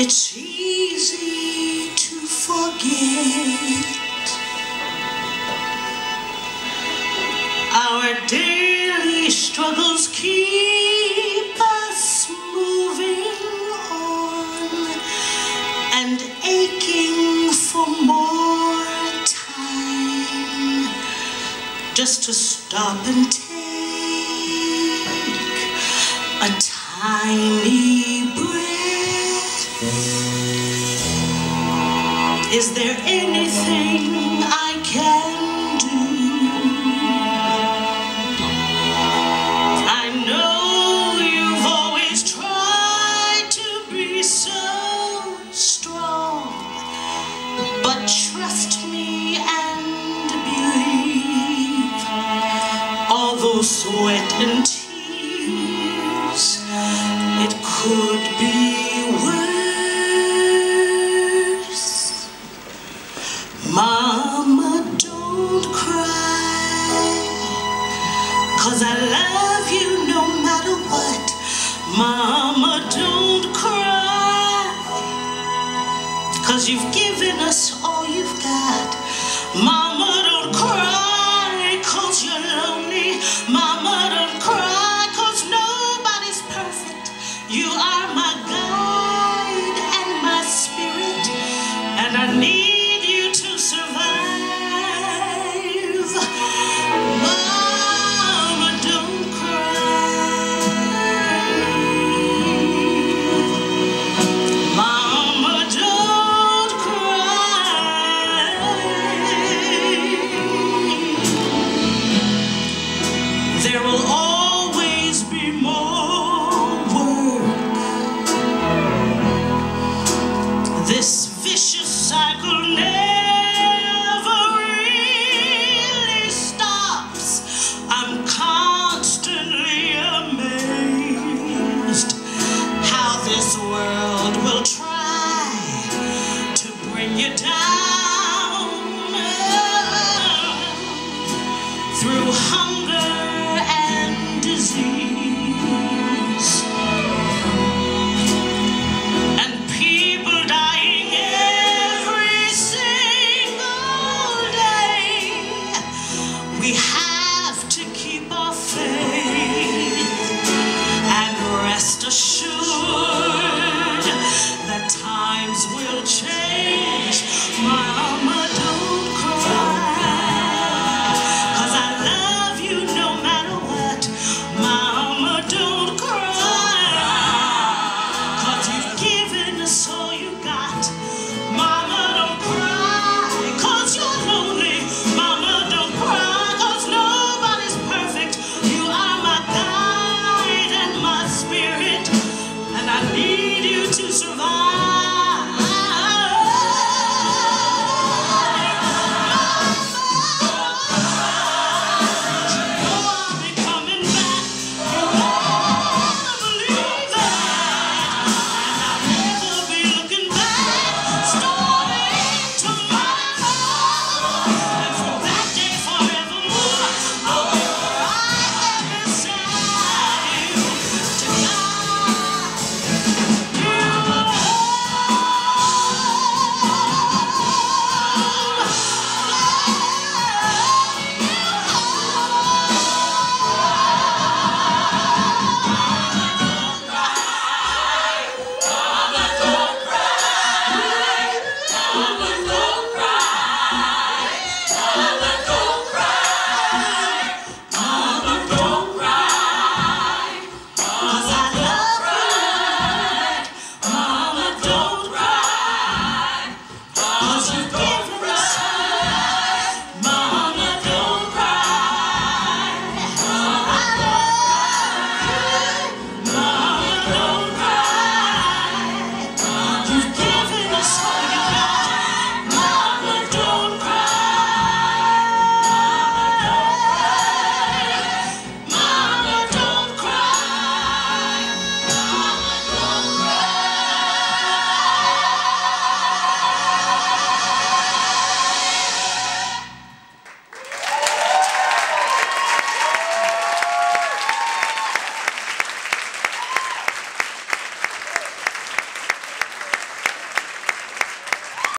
It's easy to forget our daily struggles keep us moving on and aching for more time just to stop and take a tiny break. Is there anything I can do? I know you've always tried to be so strong, but trust me and believe all those sweat and tears, it could be worse. Mama, don't cry, 'cause I love you no matter what. Mama, don't cry, 'cause you've given us all you've got. Mama, don't cry, 'cause you're lonely. Mama, don't cry, 'cause nobody's perfect. You are